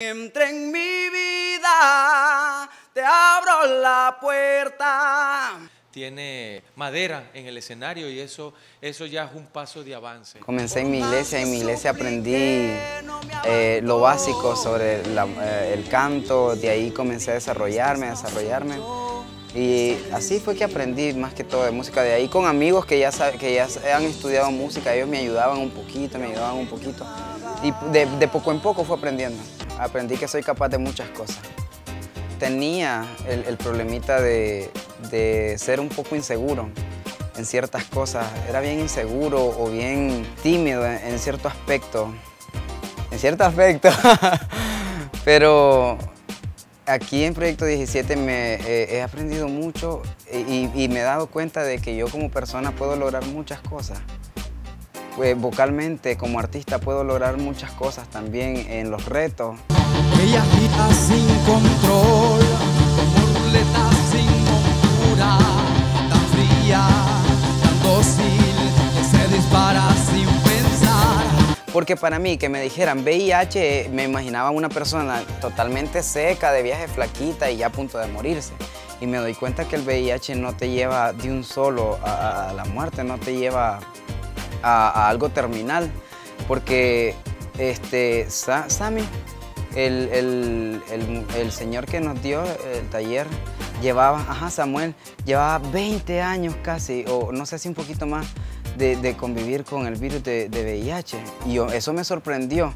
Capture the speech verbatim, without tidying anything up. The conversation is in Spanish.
Entra en mi vida, te abro la puerta. Tiene madera en el escenario y eso, eso ya es un paso de avance. Comencé en mi iglesia, en mi iglesia aprendí eh, lo básico sobre la, eh, el canto, de ahí comencé a desarrollarme, a desarrollarme. Y así fue que aprendí más que todo de música, de ahí con amigos que ya, que ya han estudiado música, ellos me ayudaban un poquito, me ayudaban un poquito. Y de, de poco en poco fue aprendiendo. Aprendí que soy capaz de muchas cosas. Tenía el, el problemita de, de ser un poco inseguro en ciertas cosas. Era bien inseguro o bien tímido en, en cierto aspecto. En cierto aspecto. Pero aquí en Proyecto diecisiete me, eh, he aprendido mucho y, y me he dado cuenta de que yo como persona puedo lograr muchas cosas. Vocalmente, como artista, puedo lograr muchas cosas también en los retos. Ella agita sin control, como ruleta sin montura, tan fría, tan dócil, que se dispara sin pensar. Porque para mí, que me dijeran V I H, me imaginaba una persona totalmente seca, de viaje, flaquita y ya a punto de morirse. Y me doy cuenta que el V I H no te lleva de un solo a, a la muerte, no te lleva A, a algo terminal, porque este, Sa, Sammy, el, el, el, el señor que nos dio el taller, llevaba, ajá, Samuel, llevaba veinte años casi, o no sé si un poquito más, de, de convivir con el virus de, de V I H, y yo, eso me sorprendió.